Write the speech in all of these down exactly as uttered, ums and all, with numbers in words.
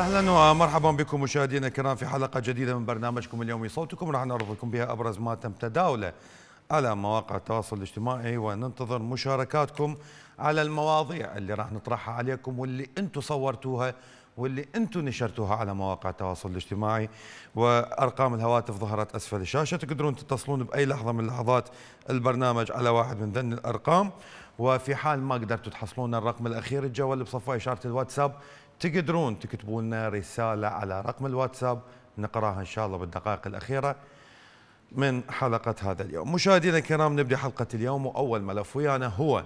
اهلا ومرحبا بكم مشاهدينا الكرام في حلقه جديده من برنامجكم اليومي صوتكم، راح نعرض لكم بها ابرز ما تم تداوله على مواقع التواصل الاجتماعي، وننتظر مشاركاتكم على المواضيع اللي راح نطرحها عليكم واللي انتم صورتوها واللي انتم نشرتوها على مواقع التواصل الاجتماعي. وارقام الهواتف ظهرت اسفل الشاشه، تقدرون تتصلون باي لحظه من لحظات البرنامج على واحد من ذن الارقام، وفي حال ما قدرتوا تحصلون الرقم الاخير الجوال بصفه اشاره الواتساب تقدرون تكتبوا لنا رساله على رقم الواتساب نقراها ان شاء الله بالدقائق الاخيره من حلقه هذا اليوم. مشاهدينا الكرام، نبدا حلقه اليوم، واول ملف ويانا هو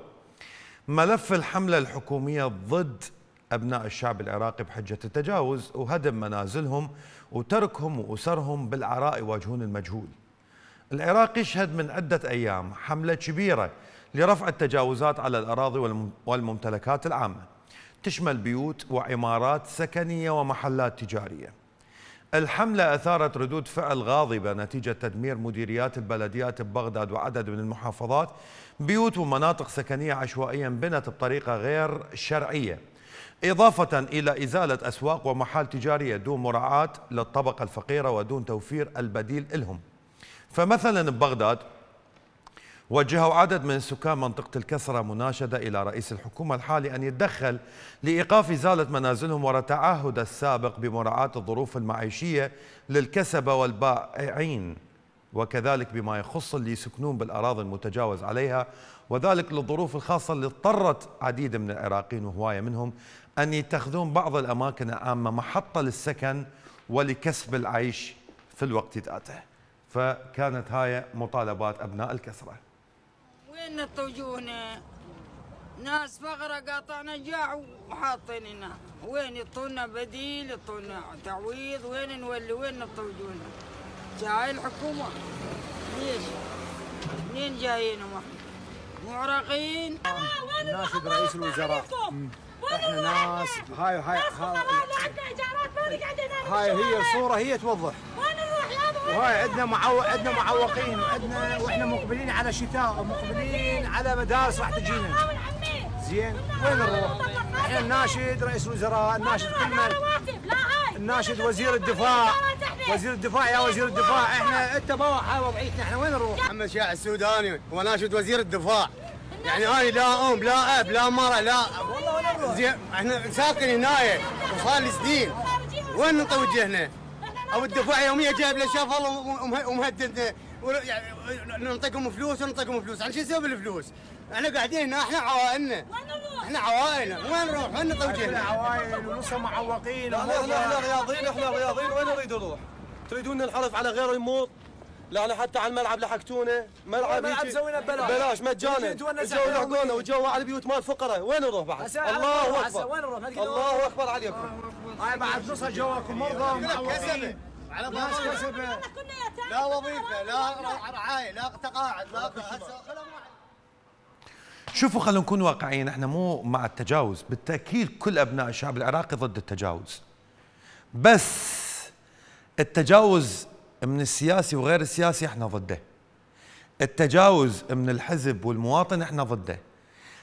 ملف الحمله الحكوميه ضد أبناء الشعب العراقي بحجة التجاوز وهدم منازلهم وتركهم وأسرهم بالعراء يواجهون المجهول. العراق يشهد من عدة أيام حملة كبيرة لرفع التجاوزات على الأراضي والممتلكات العامة، تشمل بيوت وعمارات سكنية ومحلات تجارية. الحملة أثارت ردود فعل غاضبة نتيجة تدمير مديريات البلديات ببغداد وعدد من المحافظات، بيوت ومناطق سكنية عشوائيا بنت بطريقة غير شرعية، إضافة إلى إزالة أسواق ومحال تجارية دون مراعاة للطبقة الفقيرة ودون توفير البديل إلهم. فمثلا ببغداد وجهوا عدد من سكان منطقة الكسرة مناشدة إلى رئيس الحكومة الحالي أن يتدخل لإيقاف إزالة منازلهم ورا تعهد السابق بمراعاة الظروف المعيشية للكسبة والبائعين، وكذلك بما يخص اللي يسكنون بالأراضي المتجاوز عليها، وذلك للظروف الخاصة اللي اضطرت عديد من العراقيين وهواية منهم أن يتخذون بعض الأماكن العامة محطة للسكن ولكسب العيش في الوقت ذاته. فكانت هاي مطالبات أبناء الكسرة. وين يطوجونا؟ ناس فقرة قاطعنا جاعوا وحاطيننا، وين يطونا بديل، يطونا تعويض، وين نولي، وين يطوجونا؟ جاي الحكومة ليش؟ منين جايين هم؟ معرقين؟ ناشد رئيس الوزراء، احنا ناس هاي هاي هاي هي الصورة، هي توضح، وهاي عندنا معوق، عندنا معوقين، عندنا واحنا مقبلين على شتاء ومقبلين على مدارس راح تجينا، زين وين نروح؟ احنا الناشد رئيس الوزراء، الناشد كل الناشد وزير الدفاع، وزير الدفاع يا وزير الدفاع، احنا انت بوح وضعيتنا، احنا وين نروح؟ محمد الشيعي السوداني هو ناشد وزير الدفاع، يعني هاي لا ام لا اب لا مره لا والله ولا نروح، زين احنا ساكن هنايا وصار لي سنين، وين نطي وجهنا؟ او الدفاع يوميا جايب له شفل ومهددنا، نعطيكم فلوس ونعطيكم فلوس، عن شو نسوي الفلوس؟ احنا قاعدين هنا، احنا عوائلنا، احنا عوائلنا، وين نروح؟ وين نطوي وجهنا؟ عوائل ونصها معوقين، احنا احنا رياضيين، احنا رياضيين، وين نريد نروح؟ تريدونا ننحرف على غير الامور؟ لا حتى على الملعب لحقتونا، ملعب ملعب سوينا ببلاش ببلاش مجانا، الجو لحقونا وجو على البيوت مال الفقراء، وين نروح بعد؟ الله اكبر، وين نروح؟ الله اكبر عليكم، هاي بعد نصها جواكم مرضى معوقين على ناس كسبه، لا وظيفه لا رعايه لا تقاعد لا شوفوا خلونا نكون واقعيين، احنا مو مع التجاوز، بالتاكيد كل ابناء الشعب العراقي ضد التجاوز، بس التجاوز من السياسي وغير السياسي احنا ضده، التجاوز من الحزب والمواطن احنا ضده.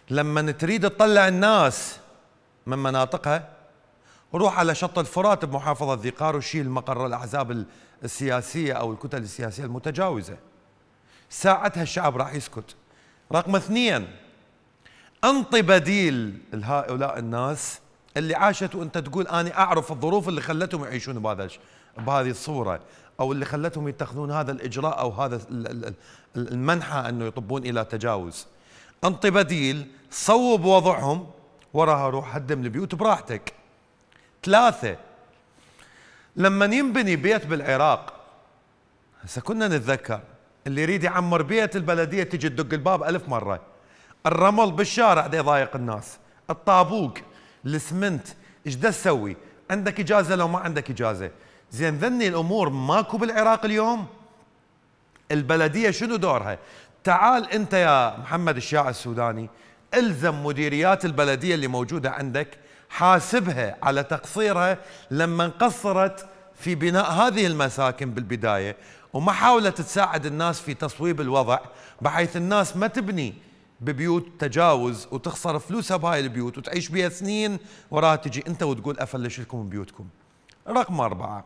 لما تريد تطلع الناس من مناطقها روح على شط الفرات بمحافظة ذي قار وشيل مقر الأحزاب السياسية أو الكتل السياسية المتجاوزة، ساعتها الشعب راح يسكت. رقم اثنين، أنطي بديل لهؤلاء الناس اللي عاشت، وأنت تقول أنا أعرف الظروف اللي خلتهم يعيشون بهذا بهذه الصورة، أو اللي خلتهم يتخذون هذا الإجراء أو هذا المنحة أنه يطبون إلى تجاوز. أنطي بديل، صوب وضعهم، وراها روح هدم البيوت براحتك. ثلاثة، لما ينبني بيت بالعراق، هسه كنا نتذكر اللي يريد يعمر بيت البلدية تجي تدق الباب ألف مرة، الرمل بالشارع دا يضايق الناس، الطابوق، الاسمنت، ايش دا تسوي؟ عندك إجازة لو ما عندك إجازة، زين ذني الأمور ماكو بالعراق اليوم؟ البلدية شنو دورها؟ تعال أنت يا محمد الشياع السوداني الزم مديريات البلدية اللي موجودة عندك، حاسبها على تقصيرها لما انقصرت في بناء هذه المساكن بالبداية، وما حاولت تساعد الناس في تصويب الوضع بحيث الناس ما تبني ببيوت تجاوز وتخسر فلوسها بهاي البيوت وتعيش بها سنين، وراها تجي انت وتقول افلش لكم بيوتكم. رقم أربعة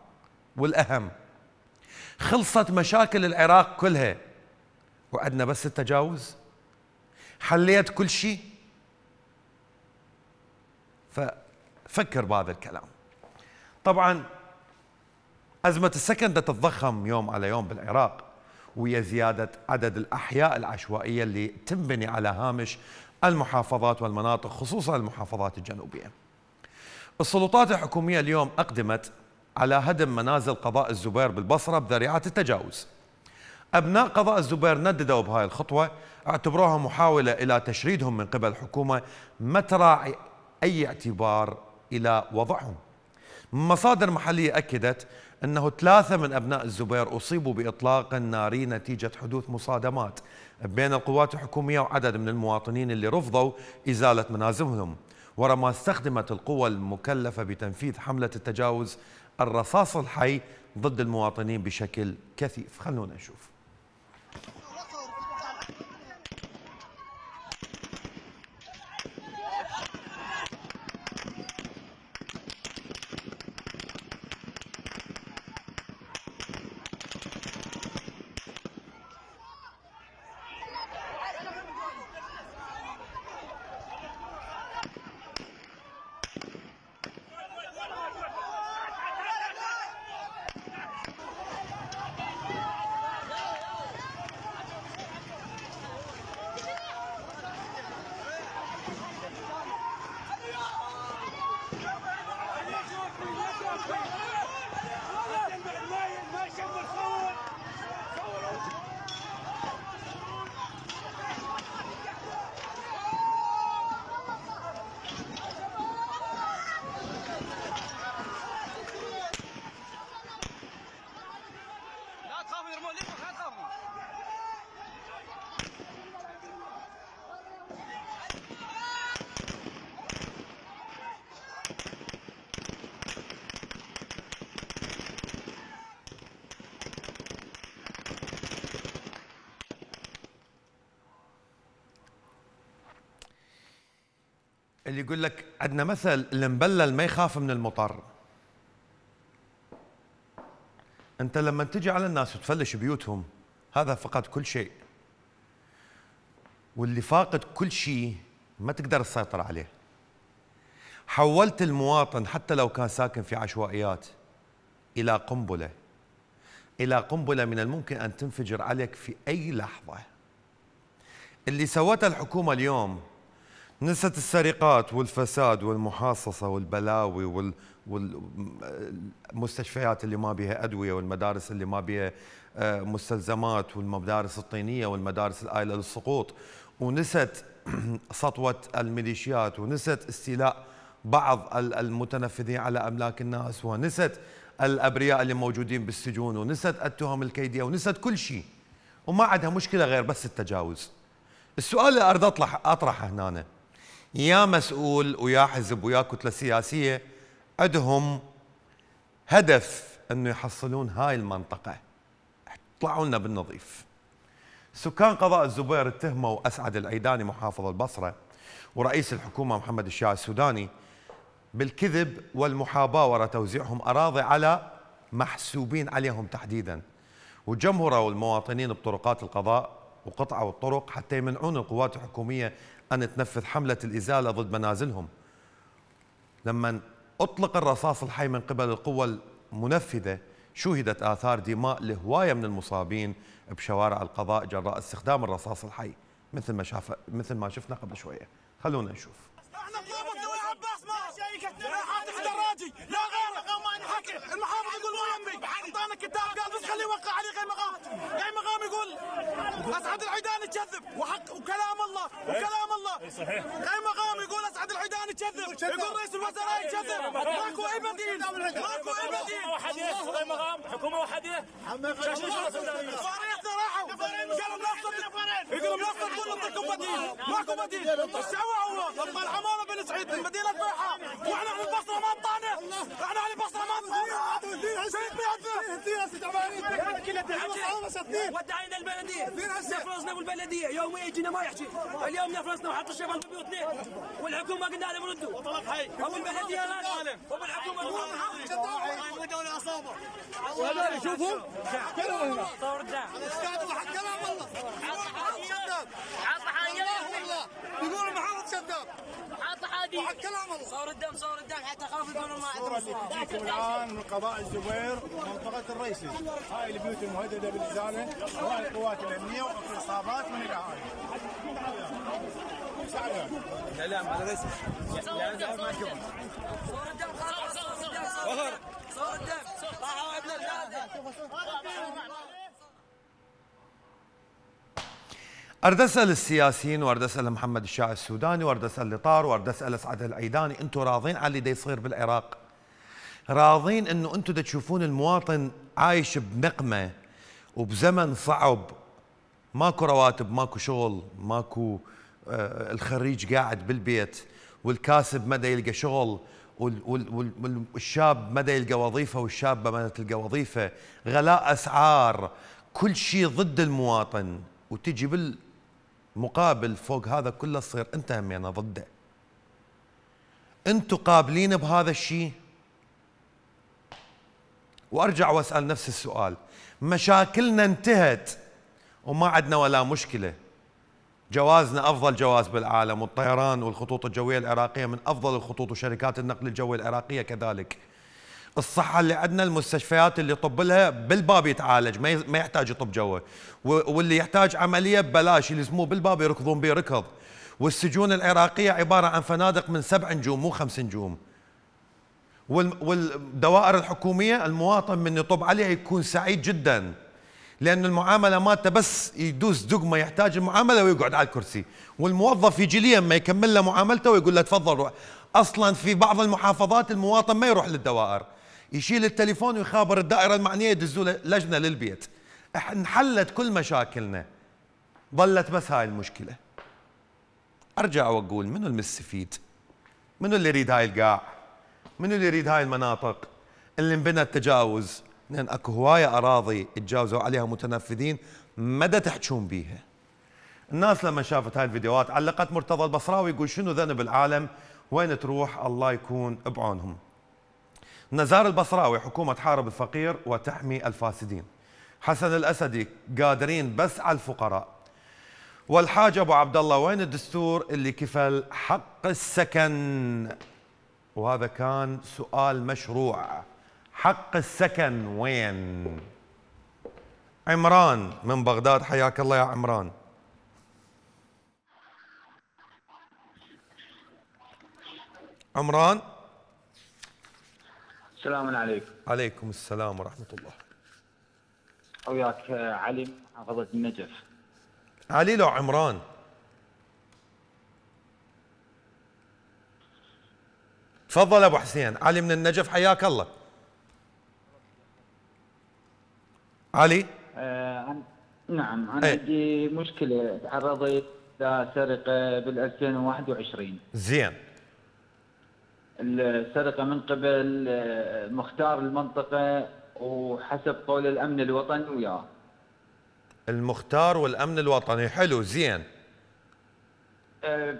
والأهم، خلصت مشاكل العراق كلها وعدنا بس التجاوز، حليت كل شيء. ففكر بهذا الكلام. طبعا أزمة السكن تتضخم يوم على يوم بالعراق ويا زيادة عدد الأحياء العشوائية اللي تنبني على هامش المحافظات والمناطق، خصوصا المحافظات الجنوبية. السلطات الحكومية اليوم أقدمت على هدم منازل قضاء الزبير بالبصرة بذريعة التجاوز. أبناء قضاء الزبير نددوا بهاي الخطوة، اعتبروها محاولة إلى تشريدهم من قبل الحكومة ما تراعي أي اعتبار إلى وضعهم. مصادر محلية أكدت أنه ثلاثة من أبناء الزبير أصيبوا بإطلاق النار نتيجة حدوث مصادمات بين القوات الحكومية وعدد من المواطنين اللي رفضوا إزالة منازلهم، ورما استخدمت القوى المكلفة بتنفيذ حملة التجاوز الرصاص الحي ضد المواطنين بشكل كثيف. خلونا نشوف. اللي يقول لك عندنا مثل المبلل ما يخاف من المطر. انت لما تجي على الناس وتفلش بيوتهم هذا فقد كل شيء، واللي فاقد كل شيء ما تقدر تسيطر عليه. حولت المواطن حتى لو كان ساكن في عشوائيات الى قنبله، الى قنبله من الممكن ان تنفجر عليك في اي لحظه. اللي سوته الحكومه اليوم نسيت السرقات والفساد والمحاصصة والبلاوي والمستشفيات اللي ما بيها أدوية والمدارس اللي ما بيها مستلزمات والمدارس الطينية والمدارس الآيلة للسقوط، ونسيت سطوة الميليشيات، ونسيت استيلاء بعض المتنفذين على أملاك الناس، ونسيت الأبرياء اللي موجودين بالسجون، ونسيت التهم الكيدية، ونسيت كل شيء، وما عندها مشكلة غير بس التجاوز. السؤال اللي أريد أطرحه هنا أنا. يا مسؤول ويا حزب ويا كتلة سياسية عندهم هدف أنه يحصلون هاي المنطقة، اطلعوا لنا بالنظيف. سكان قضاء الزبير اتهموا أسعد العيداني محافظ البصرة ورئيس الحكومة محمد الشيعي السوداني بالكذب والمحاباة وراء توزيعهم أراضي على محسوبين عليهم تحديدا، وجمهروا المواطنين بطرقات القضاء وقطعوا الطرق حتى يمنعون القوات الحكومية أن تنفذ حملة الإزالة ضد منازلهم. لما أطلق الرصاص الحي من قبل القوى المنفذة شهدت آثار دماء لهواية من المصابين بشوارع القضاء جراء استخدام الرصاص الحي مثل ما شاف مثل ما شفنا قبل شوية. خلونا نشوف. احنا نطلب الدول عباس ما شركة حاطط دراجي لا غير ما نحكي. المحافظ يقول مو يمي اعطانا كتاب قال بس خليه يوقع عليه غير مقام، غير مقام يقول أسعد العيداني كذب وحق وكلام الله وكلام الله صحيح. غير مقام يقول أسعد العيداني كذب، يقول رئيس الوزراء كذب، ماكو أي بديل، ماكو أي بديل. غير مقام حكومة وحدية فريقنا راحوا قالوا منصف، يقولوا منصف كل انطلقوا بديل، ماكو بديل. الشعوى هو لما العمارة بن سعيد بديلة بيحة، واحنا أهل البصرة ما انطانا، احنا أهل البصرة ما انطانا. ودعينا البلديه، نفرزنا بالبلديه، يوم يجينا ما يحكي، اليوم نفرزنا وحط الشباب في بيوتنا، والحكومه قلنا لهم ردوا، وطلب حي، والبلديه غاليه، وبالحكومه الدوله عصابه. شوفوا كلهم صور دعم، استاذ واحد كلام والله، عطى حاجه والله، يقولوا محافظ شداد، عطى حاجه واحد كلام والله، صور الدم صور الدم حتى خاف يقولوا ما عندهم. الان من قضاء الزبير منطقه الريسي، هاي البيوت المهدده بالازاله، وهاي القوات الامنيه واقتصادات من الاعاده. سلام على الريسي. صور الدم خلاص، صور الدم راحوا ابن البلاد. أرد أسأل السياسيين وأرد أسأل محمد الشاعر السوداني وأرد أسأل لطار وأرد أسأل أسعد العيداني، أنتم راضين على اللي دا يصير بالعراق؟ راضين أنه أنتم دا تشوفون المواطن عايش بنقمة وبزمن صعب، ماكو رواتب، ماكو شغل، ماكو آه الخريج قاعد بالبيت، والكاسب ما دا يلقى شغل، والشاب ما دا يلقى وظيفة، والشابة ما دا تلقى وظيفة، غلاء أسعار، كل شيء ضد المواطن، وتجي بال مقابل فوق هذا كله تصير انت همينه ضده. انتم قابلين بهذا الشيء؟ وارجع واسال نفس السؤال، مشاكلنا انتهت وما عندنا ولا مشكله. جوازنا افضل جواز بالعالم، والطيران والخطوط الجويه العراقيه من افضل الخطوط، وشركات النقل الجوي العراقيه كذلك. الصحة اللي عندنا، المستشفيات اللي يطب لها بالباب يتعالج، ما يحتاج يطب جوه، واللي يحتاج عملية ببلاش يلزموه بالباب يركضون به ركض، والسجون العراقية عبارة عن فنادق من سبع نجوم مو خمس نجوم، والدوائر الحكومية المواطن من يطب عليها يكون سعيد جدا، لأن المعاملة مالته بس يدوس دقمة يحتاج المعاملة ويقعد على الكرسي، والموظف يجي لي لما يكمل له معاملته ويقول له تفضل روح. أصلا في بعض المحافظات المواطن ما يروح للدوائر، يشيل التليفون ويخابر الدائرة المعنية يدزوا لجنة للبيت. انحلت كل مشاكلنا، ظلت بس هاي المشكلة. أرجع وأقول منو المستفيد؟ منو اللي يريد هاي القاع؟ منو اللي يريد هاي المناطق اللي انبنت تجاوز؟ لأن أكو هواية أراضي اتجاوزوا عليها متنفذين مدى تحجون بيها. الناس لما شافت هاي الفيديوهات علقت. مرتضى البصراوي يقول شنو ذنب العالم؟ وين تروح الله يكون بعونهم. نزار البصراوي حكومة تحارب الفقير وتحمي الفاسدين. حسن الأسدي قادرين بس على الفقراء. والحاج أبو عبد الله وين الدستور اللي كفل حق السكن؟ وهذا كان سؤال مشروع، حق السكن وين؟ عمران من بغداد، حياك الله يا عمران. عمران السلام عليكم. عليكم السلام ورحمة الله. وياك علي من محافظة النجف. علي لو عمران. تفضل أبو حسين، علي من النجف حياك الله. علي؟ آه نعم، أنا عندي مشكلة تعرضت لسرقة بال ألفين وواحد وعشرين. زين. السرقة من قبل مختار المنطقة وحسب قول الأمن الوطني وياه. المختار والأمن الوطني، حلو زين.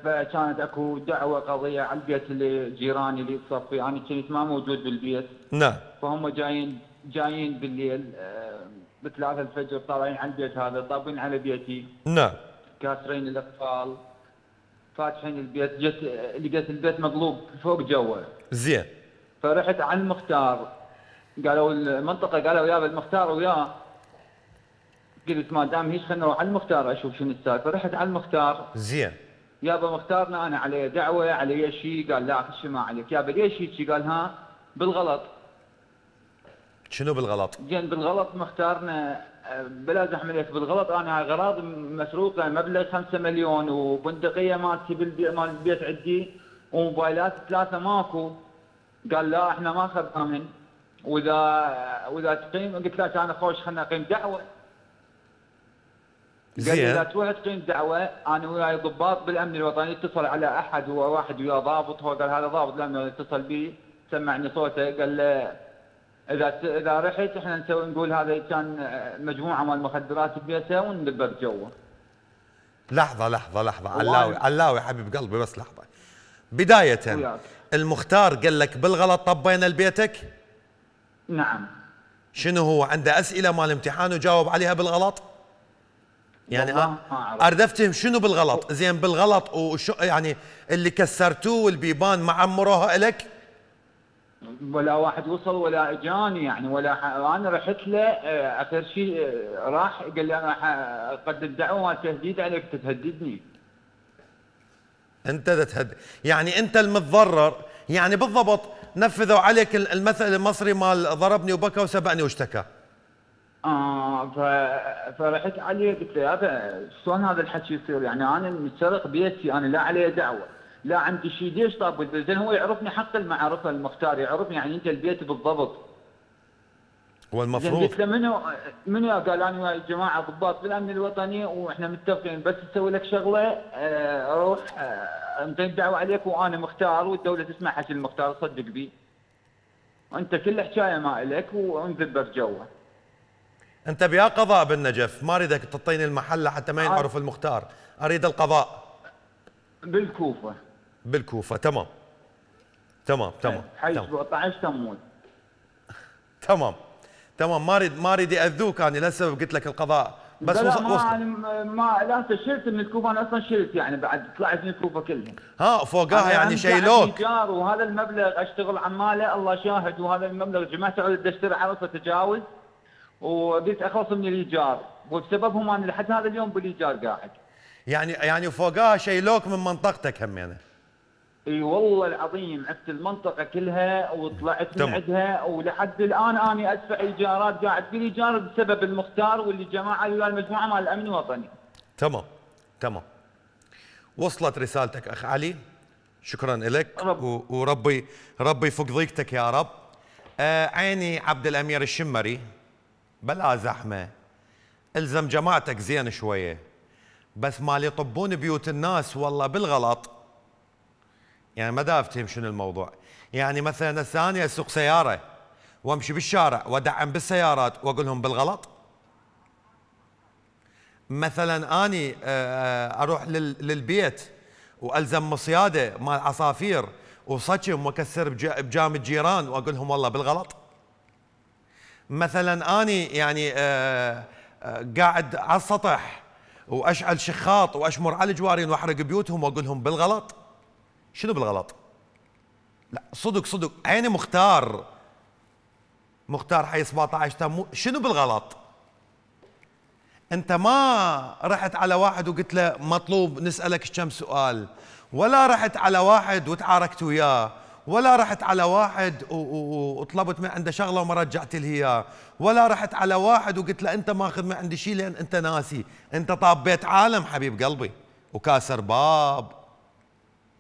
فكانت اكو دعوة قضية على البيت اللي جيراني اللي تصفي، أنا كنت ما موجود بالبيت. نعم. فهم جايين جايين بالليل بثلاثة الفجر طالعين على البيت هذا، طابين على بيتي. نعم. كاسرين الأقفال. فاتحين البيت، جت لقيت البيت مقلوب فوق جوا. زين. فرحت على المختار، قالوا المنطقه قالوا يا بالمختار وياه. قلت ما دام هيك خلنا نروح على المختار اشوف شنو السالفه، فرحت على المختار. زين. يابا مختارنا انا عليه دعوه عليه شيء، قال لا شيء ما عليك، يابا ليش هيك؟ قال ها بالغلط. شنو بالغلط؟ زين بالغلط مختارنا بلا زحمه لك بالغلط، انا اغراض مسروقه مبلغ خمسة مليون، وبندقيه مالتي مال البيت عندي، وموبايلات ثلاثه ماكو. قال لا احنا ما اخذنا من، واذا واذا تقيم، قلت لا انا خوش خلنا اقيم دعوه. قال لي اذا تروح تقيم دعوه انا وياي ضباط بالامن الوطني، اتصل على احد، هو واحد وياه ضابط، هو قال هذا ضابط الامن، اتصل بي سمعني صوته، قال له اذا اذا رحت احنا نسوي نقول هذا كان مجموعه مال مخدرات بيته وندبر جوه. لحظه لحظه لحظه علاوي علاوي حبيب قلبي بس لحظه. بدايه وياك. المختار قال لك بالغلط طبينا لبيتك؟ نعم. شنو هو عنده اسئله مال امتحان وجاوب عليها بالغلط؟ يعني ما اريد افتهم شنو بالغلط؟ زين بالغلط وشو يعني اللي كسرتوه والبيبان ما عمروها لك؟ ولا واحد وصل ولا اجاني يعني ولا ح... انا رحت له اخر شيء راح قال لي انا اقدم دعوه تهديد عليك تتهددني. انت تتهدد يعني انت المتضرر يعني بالضبط نفذوا عليك المثل المصري مال ضربني وبكى وسبقني واشتكى. اه ف... فرحت عليه قلت له هذا شلون هذا الحكي يصير يعني انا متسرق بيتي انا لا عليه دعوه. لا عندي شيء ليش طاب زين هو يعرفني حق المعرفه المختار يعرفني يعني انت البيت بالضبط. هو المفروض قلت له منو منو قال انا ويا الجماعه ضباط بالامن الوطني واحنا متفقين بس تسوي لك شغله روح انطيني دعوه عليك وانا مختار والدوله تسمع حكي المختار صدق بي. وانت كل حكايه ما الك ونذبك جوه. انت بيا قضاء بالنجف ما اريدك تعطيني المحله حتى ما ينعرف المختار، اريد القضاء. بالكوفه. بالكوفه تمام تمام تمام حي سبعطعش تموز تمام تمام ما اريد ما اريد اذوك انا لسبب قلت لك القضاء بس لا ما ما لا انت شلت من الكوفه انا اصلا شلت يعني بعد طلعت من الكوفه كلها ها فوقها يعني شيلوك ايجار وهذا المبلغ اشتغل عماله الله شاهد وهذا المبلغ جمعته اريد اشتري عرصه تجاوز وبديت اخلص من الايجار وبسببهم انا لحد هذا اليوم بالايجار قاعد يعني يعني فوقها شيلوك من منطقتك هم يعني اي والله العظيم عفت المنطقه كلها وطلعت من عندها ولحد الان انا ادفع ايجارات قاعد بالايجار بسبب المختار واللي جماعه المجموعه مال الامن الوطني. تمام تمام وصلت رسالتك اخ علي شكرا لك رب. وربي ربي فوق ضيقتك يا رب. آه عيني عبد الامير الشمري بلا زحمه الزم جماعتك زين شويه بس مال يطبون بيوت الناس والله بالغلط يعني ما دا افتهم شنو الموضوع يعني مثلا الثانية اسوق سياره وامشي بالشارع وادعم بالسيارات واقول لهم بالغلط مثلا اني اروح للبيت والزم مصياده مال عصافير وصجم واكسر بجام الجيران واقول لهم والله بالغلط مثلا اني يعني قاعد على السطح واشعل شخاط واشمر على الجوارين واحرق بيوتهم واقول لهم بالغلط شنو بالغلط؟ لا صدق صدق عيني مختار مختار حي سبعطعش تموز شنو بالغلط؟ انت ما رحت على واحد وقلت له مطلوب نسالك كم سؤال ولا رحت على واحد وتعاركت وياه ولا رحت على واحد وطلبت من عنده شغله وما رجعت له اياه ولا رحت على واحد وقلت له انت ماخذ ما عندي شيء لان انت ناسي انت طابيت عالم حبيب قلبي وكاسر باب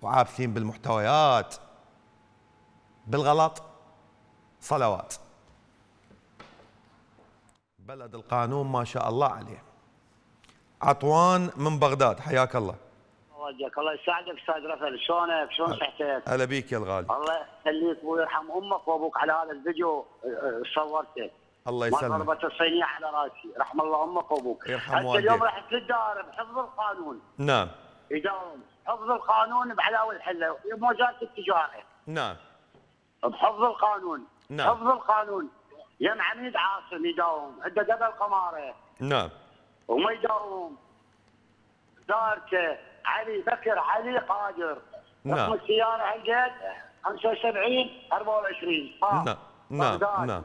وعابثين بالمحتويات بالغلط صلوات بلد القانون ما شاء الله عليه. عطوان من بغداد حياك الله. وجهك الله يسعدك استاذ رفل شلونك شلون صحتك؟ هلا بيك يا الغالي. الله يخليك ويرحم امك وابوك على هذا الفيديو صورته. الله يسلمك. ما ضربت الصينيه على راسي، رحم الله امك وابوك. يرحم والديك. اليوم رحت للدار بحفظ القانون. نعم. يداوم حفظ القانون بعلاوه الحله بمواجهه التجاره. نعم. بحفظ القانون. نعم. حفظ القانون. يم عميد عاصم يداوم عنده جبل قماره. نعم. وما يداوم. دارته علي بكر علي قادر رقم السيارة عندك خمسة وسبعين أربعة وعشرين نعم نعم نعم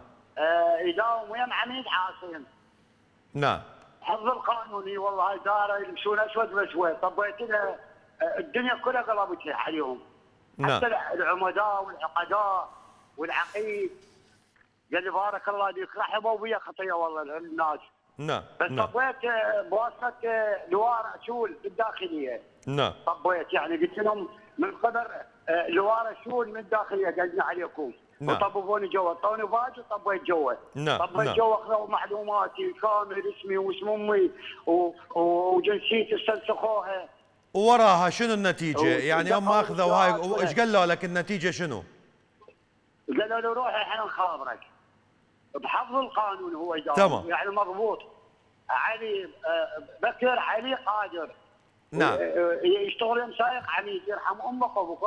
يداوم ويا عميد عاصم نعم حفظ القانوني والله هاي دارة يمشون اسود باسود طبيت لها الدنيا كلها قلبت لها عليهم حتى العمداء والعقداء والعقيد قال لي بارك الله بيك رحبوا بيا خطيه والله الناس نعم بس نعم. طبيت بواسطه لواء رسول بالداخليه نعم طبيت يعني قلت لهم من قبل لواء رسول من الداخليه قلنا عليكم نعم وطببوني جوا اعطوني باج وطبيت جوا نعم طبيت نعم. جوا اخذوا معلوماتي كامل اسمي واسم امي و... وجنسيتي استنسخوها وراها شنو النتيجه؟ يعني هم اخذوا هاي ايش قالوا لك النتيجه شنو؟ قالوا له روح احنا نخابرك بحفظ القانون هو جاء يعني مضبوط. علي بكر علي قادر نعم يشتغل مسايق عليك يرحم امك وابوك.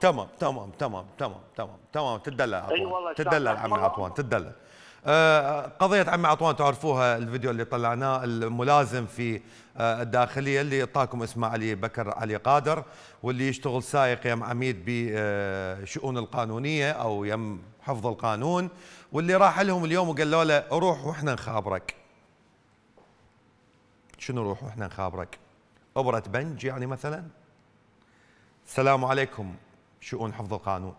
تمام تمام تمام تمام تمام تمام تمام تمام تدلل عطوان تدلل عمي عطوان تدلل. قضية عمي عطوان تعرفوها، الفيديو اللي طلعناه الملازم في الداخلية اللي طاكم اسمه علي بكر علي قادر، واللي يشتغل سائق يم عميد بشؤون القانونية أو يم حفظ القانون، واللي راح لهم اليوم وقالوا له روح وإحنا نخابرك. شنو روح وإحنا نخابرك؟ أبرة بنج يعني مثلا؟ السلام عليكم شؤون حفظ القانون.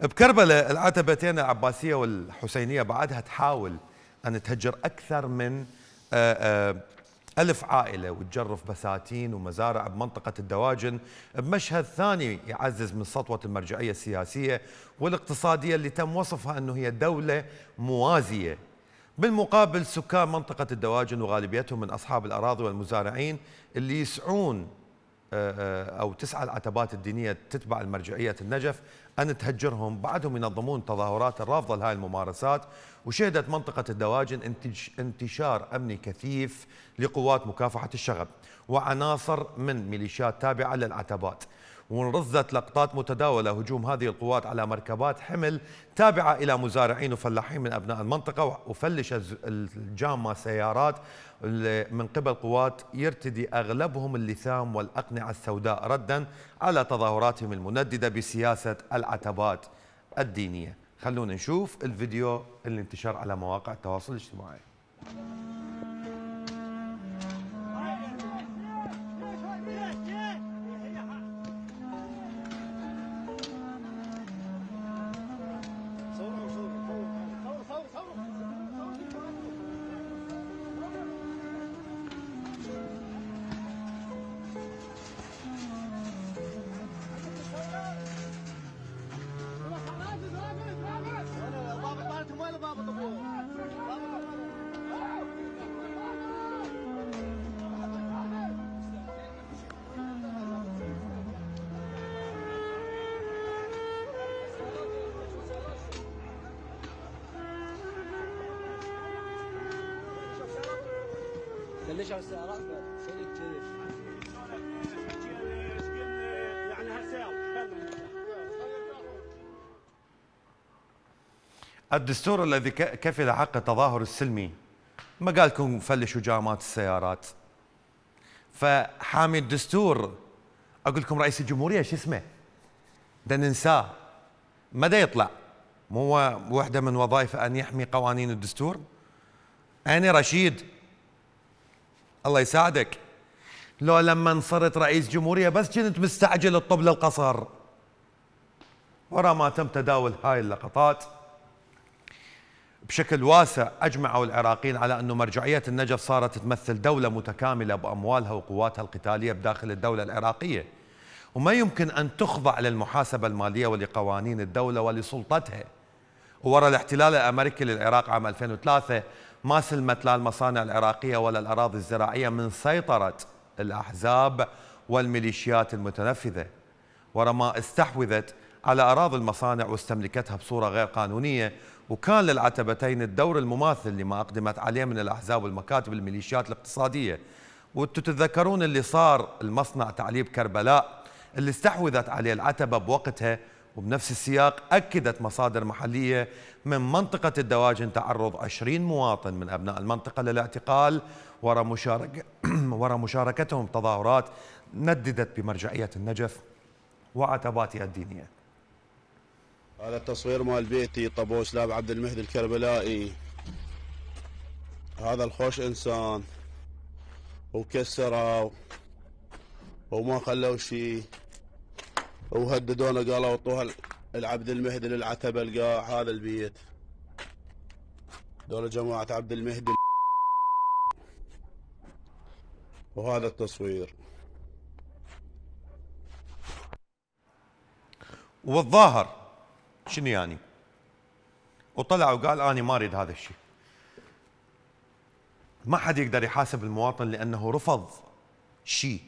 بكربلاء العتبتين العباسية والحسينية بعدها تحاول أن تهجر أكثر من ألف عائلة وتجرف بساتين ومزارع بمنطقة الدواجن، بمشهد ثاني يعزز من سطوة المرجعية السياسية والاقتصادية اللي تم وصفها أنه هي دولة موازية. بالمقابل سكان منطقة الدواجن وغالبيتهم من أصحاب الأراضي والمزارعين اللي يسعون أو تسعى العتبات الدينية تتبع المرجعية النجف أن تهجرهم، بعدهم ينظمون تظاهرات الرافضة لهذه الممارسات. وشهدت منطقة الدواجن انتشار أمني كثيف لقوات مكافحة الشغب وعناصر من ميليشيات تابعة للعتبات، ونرصدت لقطات متداولة هجوم هذه القوات على مركبات حمل تابعة إلى مزارعين وفلاحين من أبناء المنطقة، وفلش الجامعة سيارات من قبل قوات يرتدي أغلبهم اللثام والأقنعة السوداء ردا على تظاهراتهم المنددة بسياسة العتبات الدينية. خلونا نشوف الفيديو اللي انتشر على مواقع التواصل الاجتماعي. ليش على السيارات شيء كذي؟ يعني هالسيارة الدستور الذي كفل حق التظاهر السلمي ما قال لكم فلشوا جامات السيارات. فحامي الدستور اقول لكم رئيس الجمهوريه شو اسمه؟ ده ننساه ما دا يطلع، مو هو وحده من وظائفه ان يحمي قوانين الدستور؟ انا رشيد الله يساعدك لو لما صرت رئيس جمهورية بس كنت مستعجل الطب للقصر. ورا ما تم تداول هاي اللقطات بشكل واسع أجمعوا العراقيين على أنه مرجعية النجف صارت تمثل دولة متكاملة بأموالها وقواتها القتالية بداخل الدولة العراقية، وما يمكن أن تخضع للمحاسبة المالية ولقوانين الدولة ولسلطتها. وراء الاحتلال الأمريكي للعراق عام ألفين وثلاثة ما سلمت لا المصانع العراقية ولا الأراضي الزراعية من سيطرة الأحزاب والميليشيات المتنفذة، ورما استحوذت على أراضي المصانع واستملكتها بصورة غير قانونية. وكان للعتبتين الدور المماثل لما أقدمت عليه من الأحزاب والمكاتب الميليشيات الاقتصادية. وانتم تتذكرون اللي صار المصنع تعليب كربلاء اللي استحوذت عليه العتبة بوقتها. وبنفس السياق أكدت مصادر محلية من منطقة الدواجن تعرض عشرين مواطن من أبناء المنطقة للاعتقال وراء مشارك وراء مشاركتهم تظاهرات نددت بمرجعية النجف وعتباتها الدينية. هذا التصوير مال بيتي طبوش لاب عبد المهدي الكربلائي. هذا الخوش إنسان وكسروا وما خلوا شيء وهددونا قالوا اعطوها العبد المهدي للعتبه القاع هذا البيت. دول جماعه عبد المهدي. وهذا التصوير والظاهر شنو يعني؟ وطلع وقال اني ما اريد هذا الشيء. ما حد يقدر يحاسب المواطن لانه رفض شيء.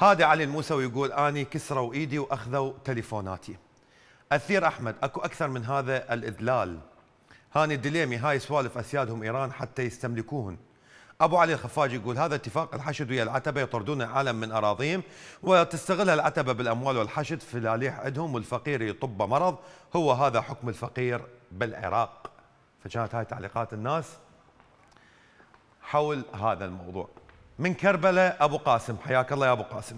هادي علي الموسوي يقول أني كسروا إيدي وأخذوا تليفوناتي، أثير أحمد، أكو أكثر من هذا الإذلال. هاني الدليمي، هاي سوالف أسيادهم إيران حتى يستملكوهن. أبو علي الخفاجي يقول هذا اتفاق الحشد ويا العتبة، يطردون العالم من أراضيهم وتستغلها العتبة بالأموال والحشد في الاليح عندهم، والفقير يطب مرض، هو هذا حكم الفقير بالعراق. فكانت هاي تعليقات الناس حول هذا الموضوع. من كربلاء أبو قاسم، حياك الله يا أبو قاسم.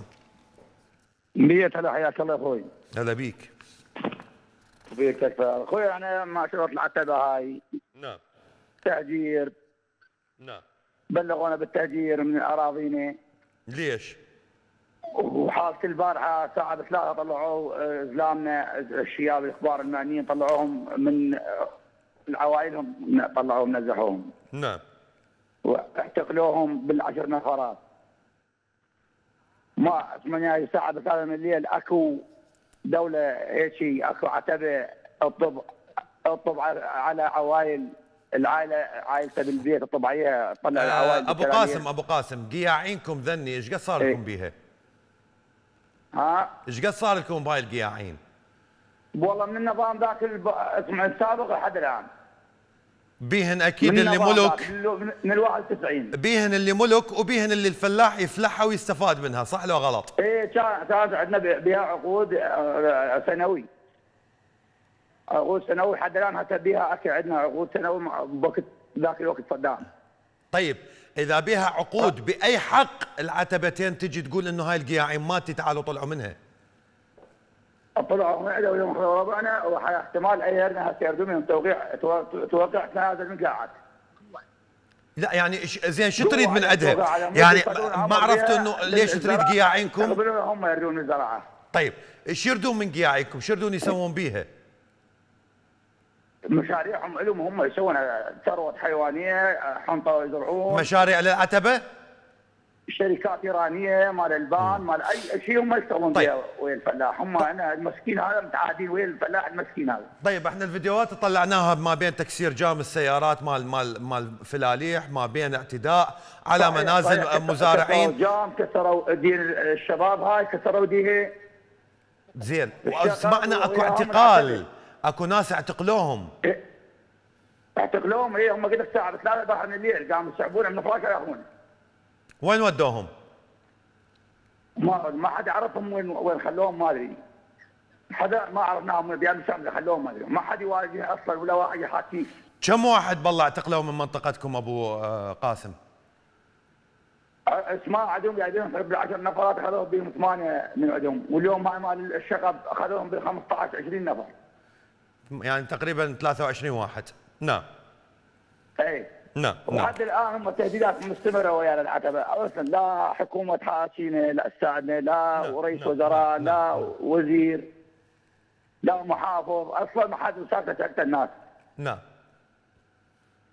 مية هلا، حياك الله يا أخوي. هلا بيك. بيك أكثر أخوي. أنا مع شروط العتبة هاي. نعم. تهجير. نعم. بلغونا بالتهجير من أراضينا. ليش؟ وحالة البارحة ساعة بثلاثة طلعوا زلامنا الشياب الإخبار المعنيين، طلعوهم من عوائلهم، طلعوهم نزحوهم. نعم. واعتقلوهم بالعشر نفرات. ما ثمانية ساعة بثلاثة من الليل اكو دولة هيك، اكو عتبة الطب الطب على عوائل العائلة، عائلته بالبيت الطبيعية تطلع العوائل. أبو قاسم أبو قاسم قياعينكم ذني ايش قد صار لكم بيها؟ ها؟ ايش قد صار لكم بهاي القياعين؟ والله من النظام ذاك السابق لحد الآن. بيهن اكيد اللي ملك، من واحد وتسعين بيهن اللي ملك وبيهن اللي الفلاح يفلحها ويستفاد منها، صح لو غلط؟ ايه كانت عندنا بها عقود سنوي، عقود سنوي حد الان، حتى بها اكل عندنا عقود سنوي بوقت ذاك الوقت صدام. طيب اذا بها عقود باي حق العتبتين تجي تقول انه هاي القياعين مالتي تعالوا طلعوا منها؟ طلعوا من عندنا ويوم ربعنا واحتمال ايرنا سيردوا من توقيع توقيع هذا المقاعد. لا يعني زين شو تريد من عندها؟ يعني ما عرفت انه ليش تريد قياعينكم؟ هم يردون من الزراعه. طيب ايش يردون من قياعينكم؟ شو يردون يسوون بيها؟ مشاريعهم الهم، هم يسوون ثروه حيوانيه، حنطه يزرعون. مشاريع للعتبه؟ شركات ايرانيه مال البان مال اي شيء هم يشتغلون طيب. بها ويا الفلاح هم. انا المسكين هذا متعادين ويا الفلاح المسكين هذا. طيب احنا الفيديوهات طلعناها ما بين تكسير جام السيارات مال مال مال فلاليح، ما بين اعتداء على صحيح. منازل صحيح. مزارعين، كسروا جام، كسروا دين الشباب، هاي كسروا ديها. زين وسمعنا اكو اعتقال، اكو ناس اعتقلوهم. إيه؟ اعتقلوهم اي هم قلت الساعه ثلاثة ظهر من الليل قاموا يسحبونا من فراشه ياخذونا. وين ودوهم؟ ما ما حد عرفهم وين وين خلوهم، ما ادري. حدا ما عرفناهم بيان شمله خلوهم، ما ادري، ما حد يواجه اصلا ولا واحد يحاكيه. كم واحد بالله اعتقلوا من منطقتكم ابو قاسم؟ اسماء عندهم قاعدين بالعشر نفرات، اخذوهم بهم ثمانيه من عندهم، واليوم مع مال الشغب اخذوهم بال خمسطعش عشرين نفر. يعني تقريبا ثلاثة وعشرين واحد. نعم. اي. نعم. وحتى الان هم التهديدات مستمره ويا العتبه، اصلا لا حكومه تحاكينا، لا تساعدنا، لا رئيس وزراء، لا وزير، لا محافظ، اصلا ما حد مساعد حتى الناس. نعم.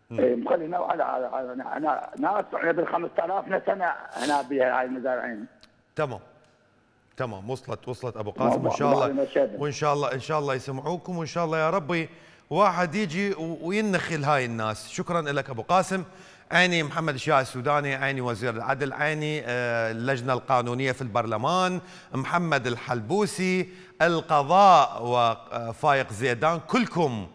مخلينا على على ناس قبل خمسة آلاف سنه هنا بهاي المزارعين. تمام. تمام وصلت وصلت ابو قاسم. وان شاء الله وان شاء الله ان شاء الله يسمعوكم، وان شاء الله يا ربي واحد يجي وينخل هاي الناس. شكرا لك ابو قاسم. عيني محمد الشيعي السوداني، عيني وزير العدل، عيني اللجنه القانونيه في البرلمان، محمد الحلبوسي، القضاء وفايق زيدان، كلكم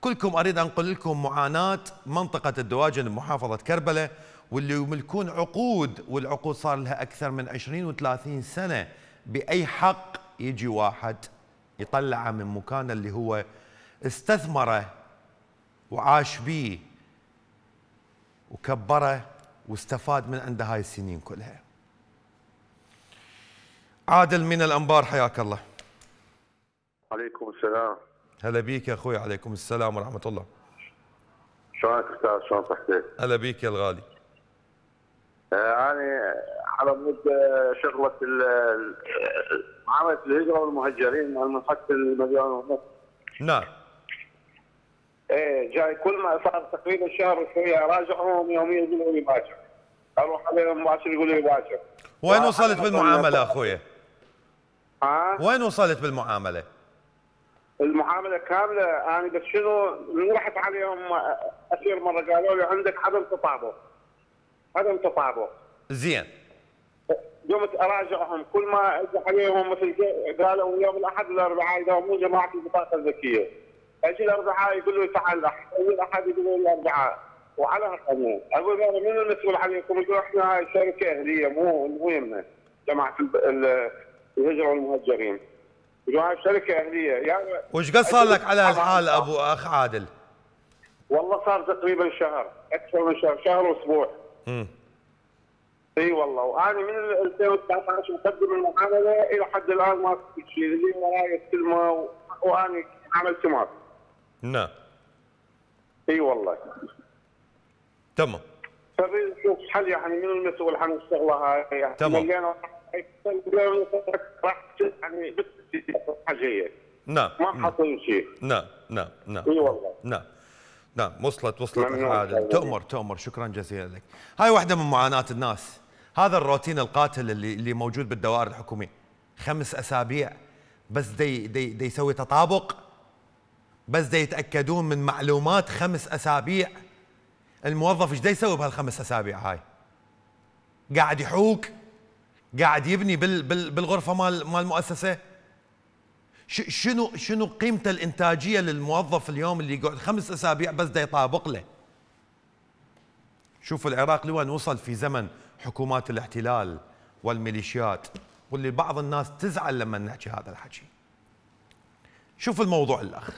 كلكم اريد انقل لكم معاناه منطقه الدواجن بمحافظه كربلاء، واللي يملكون عقود، والعقود صار لها اكثر من عشرين وثلاثين سنه. باي حق يجي واحد يطلعه من مكانه اللي هو استثمره وعاش بيه وكبره واستفاد من عنده هاي السنين كلها؟ عادل من الانبار، حياك الله. عليكم السلام. هلا بيك يا اخوي. عليكم السلام ورحمه الله. شلونك استاذ؟ شلون صحتك؟ هلا بيك يا الغالي. آه انا على مود شغله عملت الهجره والمهجرين من حتى المليون ونص. نعم. ايه جاي كل ما صار تقريبا شهر وشويه راجعهم يوميا يقولوا لي باكر. اروح عليهم مباشر يقولوا لي باكر. وين وصلت بالمعامله اخويا؟ ها؟ وين وصلت بالمعامله؟ المعامله كامله انا بس شنو من رحت عليهم اخير مره قالوا لي عندك عدم تطابق. عدم تطابق. زين. قمت اراجعهم كل ما اجى عليهم مثل قالوا يوم الاحد والاربعاء يداوموا جماعه البطاقه الذكيه. اجي الاربعاء يقولوا تعال الاحد، اجي الاحد يقولوا الاربعاء، وعلى هالقانون اقول لهم من المسؤول عليكم؟ يقولوا احنا هاي شركه اهليه مو مهمه جماعه الهجره والمهجرين. يقولوا هاي شركه اهليه يعني. وش قد صار لك على هالحال ابو اخ عادل؟ والله صار تقريبا شهر، اكثر من شهر، شهر واسبوع. امم اي والله، وانا من ألفين وتسعطعش مقدم المعامله الى حد الان ما صار شيء، اللي وراي السلمه و... وانا عملت معك. نعم. اي والله. تمام. فبدي نشوف حل يعني من المسؤول عن الشغله هاي يعني. تمام. يعني حاجه نعم. ما حصل شيء. نعم نعم نعم. اي والله. نعم. نعم وصلت وصلت عادل. تؤمر تؤمر، شكرا جزيلا لك. هاي واحدة من معاناة الناس، هذا الروتين القاتل اللي اللي موجود بالدوائر الحكومية. خمس أسابيع بس دي دي دي يسوي تطابق، بس دي يتأكدون من معلومات خمس أسابيع. الموظف ايش دي يسوي بهالخمس أسابيع هاي؟ قاعد يحوك، قاعد يبني بال بال بالغرفة مال مال المؤسسة. شنو شنو قيمة الإنتاجية للموظف اليوم اللي يقعد خمس أسابيع بس دا يطابق له؟ شوفوا العراق لوين وصل في زمن حكومات الاحتلال والميليشيات، واللي بعض الناس تزعل لما نحكي هذا الحكي. شوفوا الموضوع الأخ،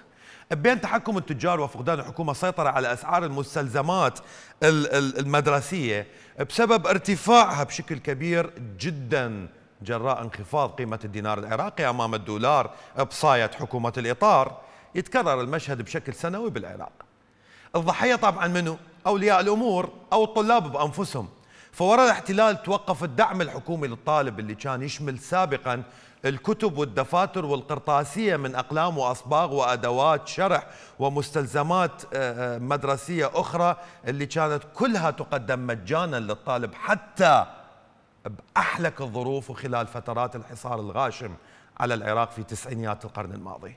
بين تحكم التجار وفقدان الحكومة سيطرة على أسعار المستلزمات المدرسية بسبب ارتفاعها بشكل كبير جداً جراء انخفاض قيمة الدينار العراقي أمام الدولار بصاية حكومة الإطار. يتكرر المشهد بشكل سنوي بالعراق. الضحية طبعا منو؟ أولياء الأمور أو الطلاب بأنفسهم. فوراء الاحتلال توقف الدعم الحكومي للطالب اللي كان يشمل سابقا الكتب والدفاتر والقرطاسية من أقلام وأصباغ وأدوات شرح ومستلزمات مدرسية أخرى اللي كانت كلها تقدم مجانا للطالب حتى بأحلك الظروف وخلال فترات الحصار الغاشم على العراق في تسعينيات القرن الماضي.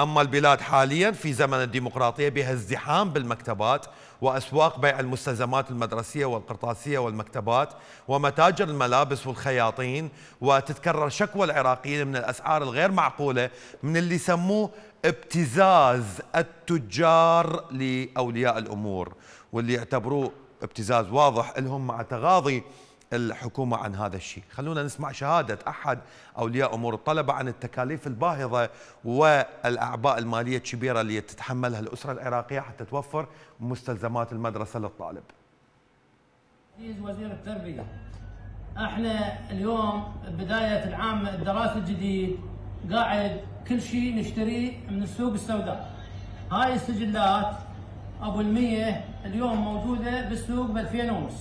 أما البلاد حاليا في زمن الديمقراطية بها ازدحام بالمكتبات وأسواق بيع المستلزمات المدرسية والقرطاسية والمكتبات ومتاجر الملابس والخياطين، وتتكرر شكوى العراقيين من الأسعار الغير معقولة من اللي سموه ابتزاز التجار لأولياء الأمور، واللي يعتبروه ابتزاز واضح لهم مع تغاضي الحكومة عن هذا الشيء. خلونا نسمع شهادة أحد أولياء أمور الطلبة عن التكاليف الباهظة والأعباء المالية الكبيرة اللي تتحملها الأسرة العراقية حتى توفر مستلزمات المدرسة للطالب. عزيز وزير التربية، احنا اليوم بداية العام الدراسي الجديد قاعد كل شيء نشتريه من السوق السوداء. هاي السجلات أبو المية اليوم موجودة بالسوق بألفين ونص.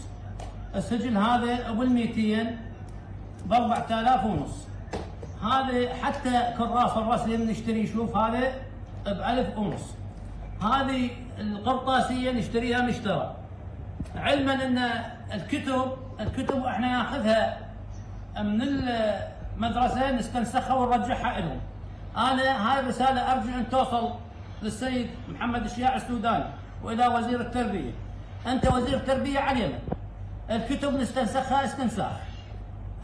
السجل هذا ابو الميتين ب أربعة آلاف ونص. هذا حتى كراس الرسم نشتري، شوف هذا ب ألف ونص. هذه القرطاسيه نشتريها مشترى، علما ان الكتب الكتب احنا ناخذها من المدرسه نستنسخها ونرجعها لهم. انا هاي الرساله ارجو ان توصل للسيد محمد الشياع السوداني والى وزير التربيه. انت وزير التربيه علينا، الكتب نستنسخها استنساخ،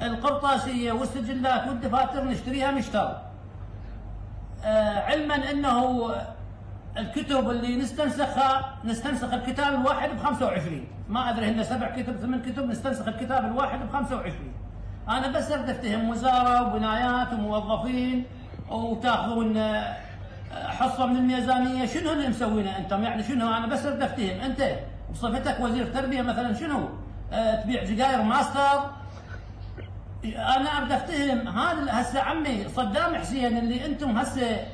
القرطاسيه والسجلات والدفاتر نشتريها مشترى، آه علما انه الكتب اللي نستنسخها نستنسخ الكتاب الواحد ب خمسة وعشرين، ما ادري هن سبع كتب ثمان كتب، نستنسخ الكتاب الواحد ب خمسة وعشرين. انا بس اريد افتهم وزاره وبنايات وموظفين وتاخذون حصه من الميزانيه، شنو اللي مسوينه انتم؟ يعني شنو؟ انا بس اريد افتهم، انت بصفتك وزير تربيه مثلا شنو؟ تبيع جزاير ماستر؟ انا ابدا افتهم. هذا هسه عمي صدام حسين اللي انتم هسه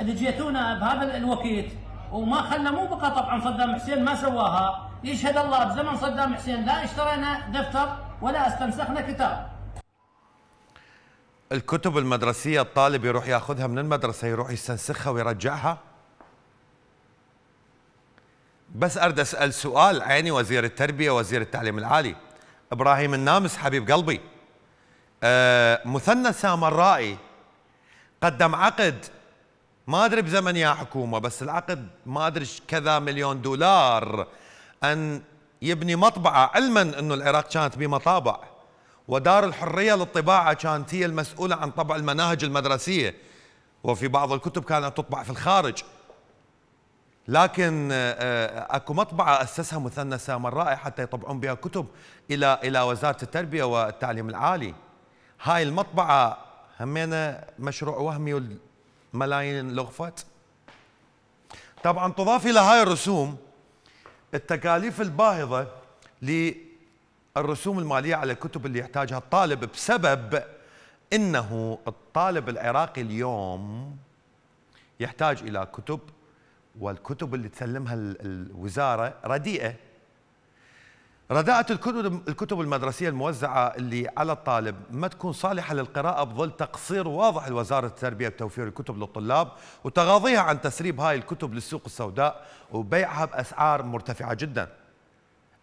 اللي جيتونا بهذا الوقت وما خلى، مو بقى طبعا صدام حسين ما سواها، يشهد الله بزمن صدام حسين لا اشترينا دفتر ولا استنسخنا كتاب. الكتب المدرسيه الطالب يروح ياخذها من المدرسه، يروح يستنسخها ويرجعها. بس أرد أسأل سؤال عيني وزير التربية وزير التعليم العالي إبراهيم النامس حبيب قلبي. أه مثنى سامرائي قدم عقد ما أدري بزمن يا حكومة، بس العقد ما أدري كذا مليون دولار أن يبني مطبعة، علما أنه العراق كانت بمطابع، ودار الحرية للطباعة كانت هي المسؤولة عن طبع المناهج المدرسية، وفي بعض الكتب كانت تطبع في الخارج. لكن اكو مطبعة أسسها مثنى سامرائي حتى يطبعون بها كتب إلى إلى وزارة التربية والتعليم العالي. هاي المطبعة همينا مشروع وهمي والملايين لغفت. طبعا تضاف إلى هاي الرسوم التكاليف الباهظة للرسوم المالية على الكتب اللي يحتاجها الطالب، بسبب إنه الطالب العراقي اليوم يحتاج إلى كتب، والكتب اللي تسلمها الوزارة رديئة. رداءة الكتب الكتب المدرسية الموزعة اللي على الطالب ما تكون صالحة للقراءة بظل تقصير واضح لوزارة التربية بتوفير الكتب للطلاب وتغاضيها عن تسريب هاي الكتب للسوق السوداء وبيعها بأسعار مرتفعة جدا.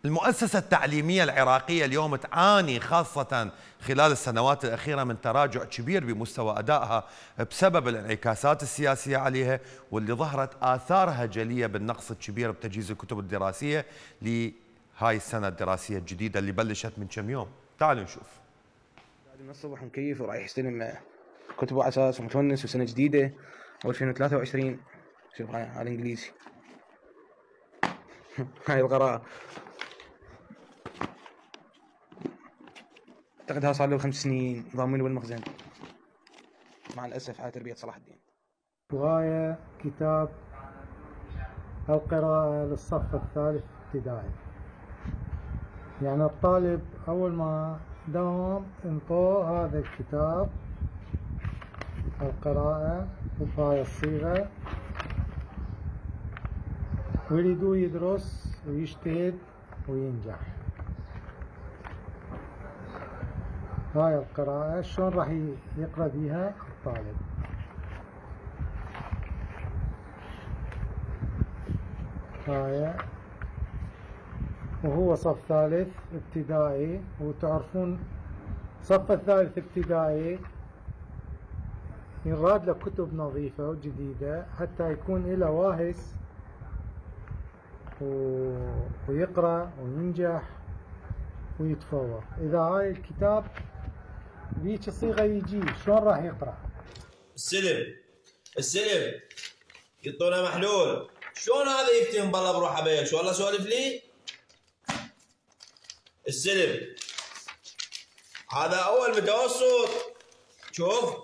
المؤسسة التعليمية العراقية اليوم تعاني خاصة خلال السنوات الأخيرة من تراجع كبير بمستوى أدائها بسبب الانعكاسات السياسية عليها، واللي ظهرت آثارها جلية بالنقص الكبير بتجهيز الكتب الدراسية ل هاي السنة الدراسية الجديدة اللي بلشت من كم يوم. تعالوا نشوف. قاعد من الصبح مكيف ورايح يستلم كتبه على اساس متونس، وسنة جديدة ألفين وثلاثة وعشرين. شوف هاي على الانجليزي. هاي القراءة. اعتقد هذا صار له خمس سنين ضامنه بالمخزن. مع الاسف على تربية صلاح الدين. هواية كتاب القراءة للصف الثالث ابتدائي. يعني الطالب أول ما داوم انطوه هذا الكتاب القراءة وبهاي الصيغة، ويريدوه يدرس ويجتهد وينجح. هاي القراءة شلون راح يقرأ بيها الطالب؟ هاي وهو صف ثالث ابتدائي، وتعرفون صف الثالث ابتدائي يراد له كتب نظيفة وجديدة حتى يكون له واهس ويقرأ وينجح ويتفوق. إذا هاي الكتاب بيش الصيغة يجي شلون راح يقرأ؟ السلم السلم قطونه محلول، شلون هذا يفتهم بالله بروحه بيك؟ شو والله سولف لي؟ السلم هذا أول متوسط. شوف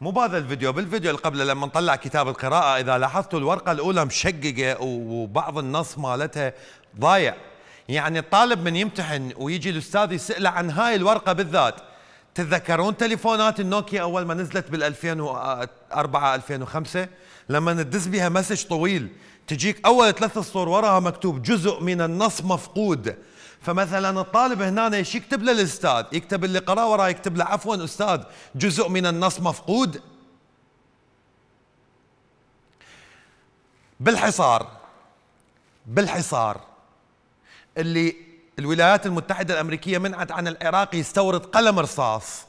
مو بهذا الفيديو، بالفيديو اللي قبله لما نطلع كتاب القراءة إذا لاحظتوا الورقة الأولى مشققة وبعض النص مالتها ضايع. يعني الطالب من يمتحن ويجي الأستاذ يسأله عن هاي الورقة بالذات. تتذكرون تليفونات النوكيا أول ما نزلت بالألفين وأربعة ألفين وخمسة لما ندز بها مسج طويل تجيك أول ثلاث سطور وراها مكتوب جزء من النص مفقود. فمثلا الطالب هنا ايش يكتب له الأستاذ؟ يكتب اللي قراه وراه يكتب له عفوا أستاذ جزء من النص مفقود. بالحصار بالحصار اللي الولايات المتحدة الأمريكية منعت عن العراق يستورد قلم رصاص،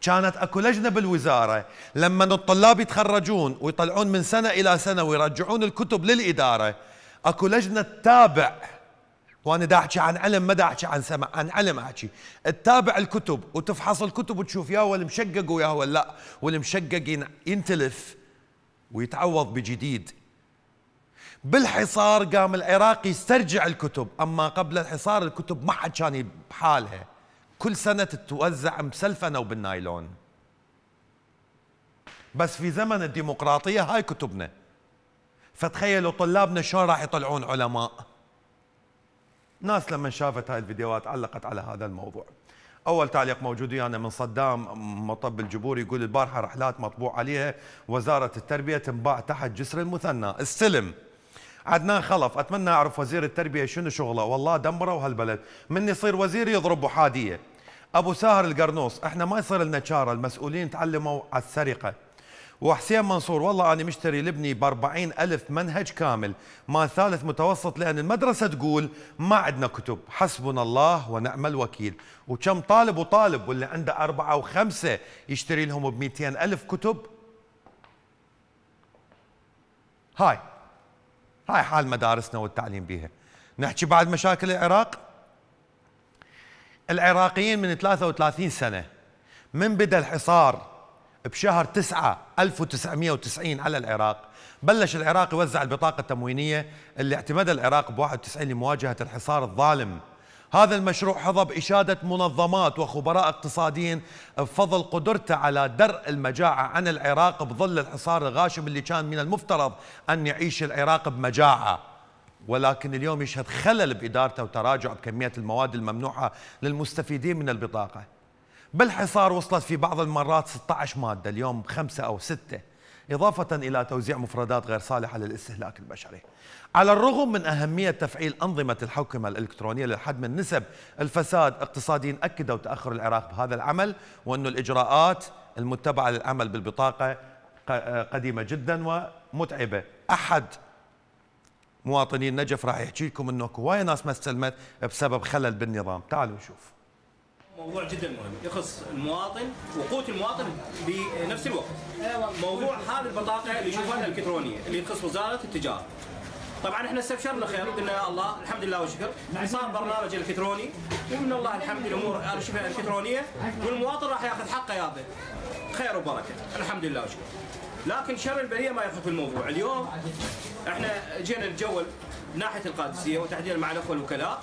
كانت اكو لجنه بالوزاره لما الطلاب يتخرجون ويطلعون من سنه الى سنه ويرجعون الكتب للاداره، اكو لجنه تتابع. وانا دا احكي عن علم ما دا احكي عن سمع، عن علم احكي، تتابع الكتب وتفحص الكتب وتشوف يا هو المشقق ويا هو لا، والمشقق ينتلف ويتعوض بجديد. بالحصار قام العراق يسترجع الكتب، اما قبل الحصار الكتب ما حد كان بحالها، كل سنة تتوزع مسلفنة وبالنايلون. بس في زمن الديمقراطية هاي كتبنا، فتخيلوا طلابنا شلون راح يطلعون علماء. ناس لما شافت هاي الفيديوهات علقت على هذا الموضوع. أول تعليق موجود ويانا من صدام مطب الجبور يقول البارحة رحلات مطبوع عليها وزارة التربية تنباع تحت جسر المثنى. السلم عدنان خلف، أتمنى أعرف وزير التربية شنو شغله، والله دمروا هالبلد، من يصير وزير يضربوا حادية. أبو ساهر القرنوس، إحنا ما يصير لنا شارة، المسؤولين تعلموا على السرقة. وحسين منصور، والله أنا مشتري لابني بأربعين ألف منهج كامل ما ثالث متوسط لأن المدرسة تقول ما عندنا كتب، حسبنا الله ونعم الوكيل. وكم طالب وطالب واللي عنده أربعة وخمسة يشتري لهم بمئتين ألف كتب. هاي هاي حال مدارسنا والتعليم بيها. نحكي بعد مشاكل العراق العراقيين من ثلاثة وثلاثين سنة من بدأ الحصار بشهر تسعة ألف وتسعمئة وتسعين على العراق، بلش العراق يوزع البطاقة التموينية اللي اعتمدها العراق ب واحد وتسعين لمواجهة الحصار الظالم. هذا المشروع حظى بإشادة منظمات وخبراء اقتصاديين بفضل قدرته على درء المجاعة عن العراق بظل الحصار الغاشم اللي كان من المفترض أن يعيش العراق بمجاعة، ولكن اليوم يشهد خلل بإدارته وتراجع بكمية المواد الممنوعة للمستفيدين من البطاقة. بالحصار وصلت في بعض المرات ستة عشر مادة، اليوم خمسة أو ستة، إضافة إلى توزيع مفردات غير صالحة للاستهلاك البشري. على الرغم من أهمية تفعيل أنظمة الحوكمة الإلكترونية للحد من نسب الفساد، اقتصاديين أكدوا تأخر العراق بهذا العمل، وأن الإجراءات المتبعة للعمل بالبطاقة قديمة جدا ومتعبة. أحد مواطنين نجف راح يحكي لكم أنه هواية ناس ما استلمت بسبب خلل بالنظام. تعالوا نشوف موضوع جدا مهم يخص المواطن وقوة المواطن بنفس الوقت. موضوع هذه البطاقة اللي يشوفونها الإلكترونية اللي تخص وزارة التجارة. طبعا احنا استبشرنا خير، قلنا يا الله الحمد لله والشكر، صار برنامج الكتروني ومن الله الحمد الامور شبه الكترونيه والمواطن راح ياخذ حقه يابا خير وبركه، الحمد لله والشكر. لكن شر البريه ما يدخل في الموضوع، اليوم احنا جينا نتجول ناحيه القادسيه وتحديدا مع الاخوه الوكلاء،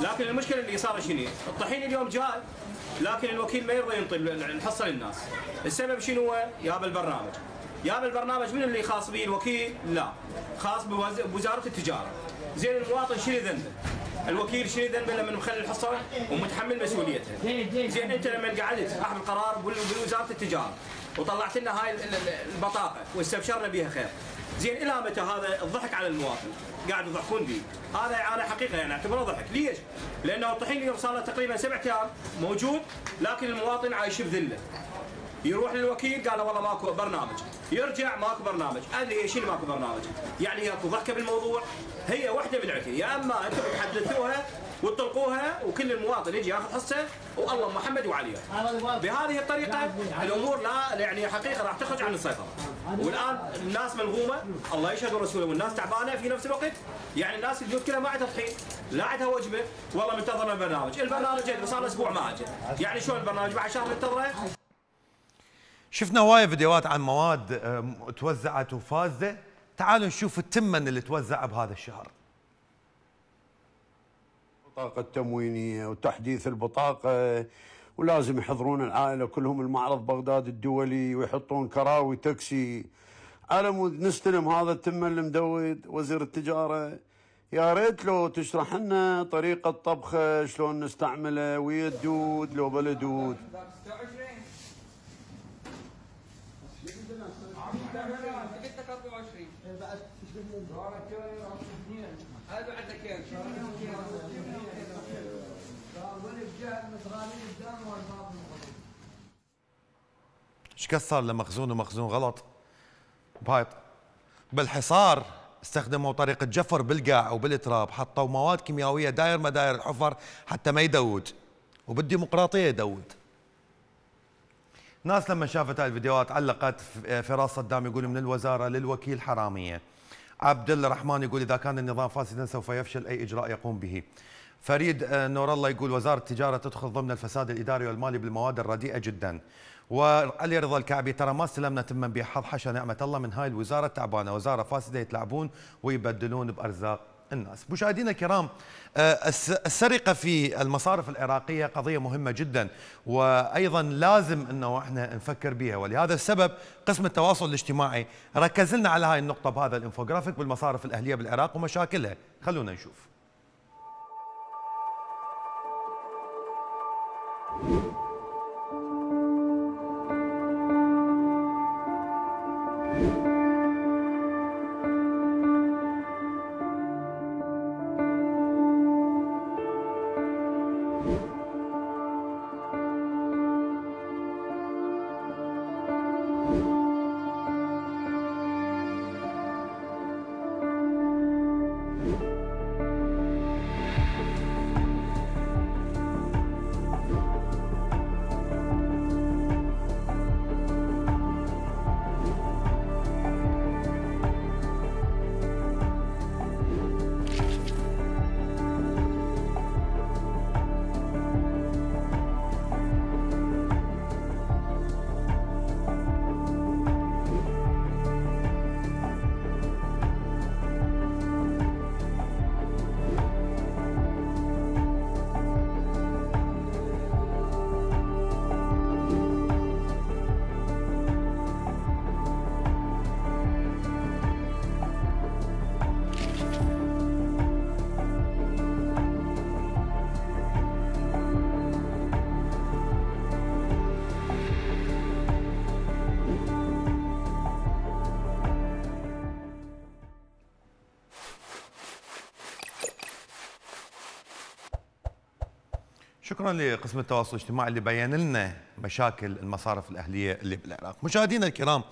لكن المشكله اللي صار شنو؟ الطحين اليوم جاء لكن الوكيل ما يرضى ينطي الحصه للناس، السبب شنو هو؟ يابا البرنامج. يا بالبرنامج من اللي خاص به الوكيل؟ لا، خاص بوزاره التجاره. زين المواطن شنو ذنبه؟ الوكيل شنو ذنبه لما مخلي الحصه ومتحمل مسؤوليتها؟ زين انت لما قعدت اخذ القرار بوزاره التجاره وطلعت لنا هاي البطاقه واستبشرنا بها خير، زين الى متى هذا الضحك على المواطن؟ قاعد يضحكون به، هذا انا حقيقه يعني اعتبره ضحك، ليش؟ لانه الطحين اليوم صار له تقريبا سبعة آلاف موجود، لكن المواطن عايش بذله. يروح للوكيل قال له والله ماكو برنامج، يرجع ماكو برنامج، ادري ايش اللي ماكو برنامج، يعني اكو ضحكه بالموضوع. هي واحده من عتين، يا اما انتم تحدثوها وتطلقوها وكل المواطن يجي ياخذ حصه والله محمد وعليه. بهذه الطريقه الامور لا يعني حقيقه راح تخرج عن السيطره. والان الناس ملغومه، الله يشهد ورسوله، والناس تعبانه في نفس الوقت، يعني الناس البيوت كلها ما عندها طحين، لا عندها وجبه، والله منتظره البرنامج، البرنامج صار اسبوع ما اجى، يعني شلون البرنامج بعد شهر منتظره؟ شفنا هواية فيديوهات عن مواد توزعت وفازة، تعالوا نشوف التمن اللي توزع بهذا الشهر. البطاقة التموينية وتحديث البطاقة، ولازم يحضرون العائلة كلهم المعرض بغداد الدولي ويحطون كراوي تاكسي على مود نستلم هذا التمن المدود. وزير التجارة يا ريت لو تشرح لنا طريقة طبخه شلون نستعمله ويا الدود لو بلا دود. ايش كثر لمخزون ومخزون غلط بايط. بالحصار استخدموا طريقه جفر بالقاع وبالتراب، حطوا مواد كيميائيه داير ما داير الحفر حتى ما يدود، وبالديمقراطيه يدود. ناس لما شافت هاي الفيديوهات علقت. فراس صدام يقول من الوزاره للوكيل حراميه. عبد الرحمن يقول اذا كان النظام فاسدا سوف يفشل اي اجراء يقوم به. فريد نور الله يقول وزاره التجاره تدخل ضمن الفساد الاداري والمالي بالمواد الرديئه جدا. وعلي رضا الكعبي ترى ما استلمنا تمن بحظ، حشا نعمه الله من هاي الوزاره التعبانه، وزاره فاسده يتلعبون ويبدلون بارزاق الناس. مشاهدينا الكرام، السرقة في المصارف العراقية قضية مهمة جدا، وأيضا لازم أنه احنا نفكر بها، ولهذا السبب قسم التواصل الاجتماعي ركز لنا على هاي النقطة بهذا الانفوغرافيك بالمصارف الأهلية بالعراق ومشاكلها. خلونا نشوف. شكرا لقسم التواصل الاجتماعي اللي بين لنا مشاكل المصارف الاهليه اللي بالعراق. مشاهدينا الكرام،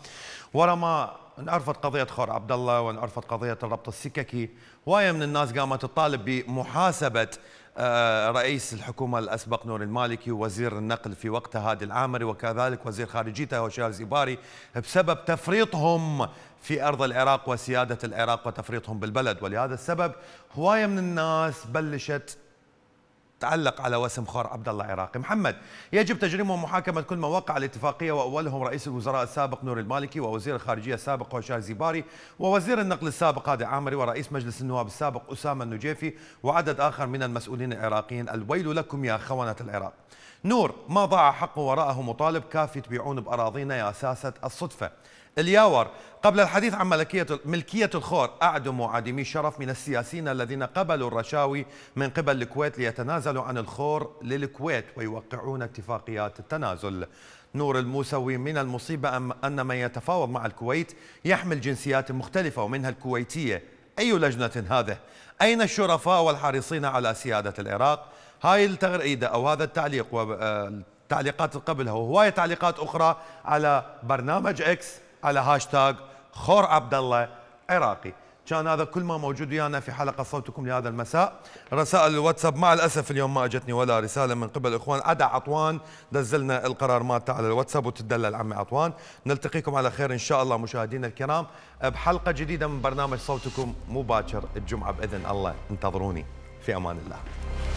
ورا ما انعرفت قضيه خور عبد الله وانعرفت قضيه الربط السككي، هوايه من الناس قامت تطالب بمحاسبه رئيس الحكومه الاسبق نوري المالكي ووزير النقل في وقتها هادي العامري وكذلك وزير خارجيته هشام زيباري بسبب تفريطهم في ارض العراق وسياده العراق وتفريطهم بالبلد، ولهذا السبب هوايه من الناس بلشت تعلق على وسم خور عبد الله عراقي. محمد، يجب تجريم ومحاكمه كل ما وقع الاتفاقيه واولهم رئيس الوزراء السابق نوري المالكي ووزير الخارجيه السابق هشام زيباري ووزير النقل السابق هادي العامري ورئيس مجلس النواب السابق اسامه النجيفي وعدد اخر من المسؤولين العراقيين. الويل لكم يا خونه العراق. نور ما ضاع حقه وراءه مطالب كافي تبيعون باراضينا يا ساسه الصدفه. الياور قبل الحديث عن ملكية ملكية الخور أعدموا عديمي الشرف من السياسيين الذين قبلوا الرشاوي من قبل الكويت ليتنازلوا عن الخور للكويت ويوقعون اتفاقيات التنازل. نور الموسوي من المصيبة أن من يتفاوض مع الكويت يحمل جنسيات مختلفة ومنها الكويتية. أي لجنة هذا؟ أين الشرفاء والحريصين على سيادة العراق؟ هاي التغريدة أو هذا التعليق والتعليقات قبلها وهواية تعليقات أخرى على برنامج إكس على هاشتاج خور عبد الله عراقي. كان هذا كل ما موجود ويانا في حلقه صوتكم لهذا المساء. رسائل الواتساب مع الاسف اليوم ما اجتني ولا رساله من قبل الاخوان عدا عطوان، نزلنا القرار مالته على الواتساب وتدلل عمي عطوان. نلتقيكم على خير ان شاء الله مشاهدينا الكرام بحلقه جديده من برنامج صوتكم مباشر الجمعه باذن الله. انتظروني في امان الله.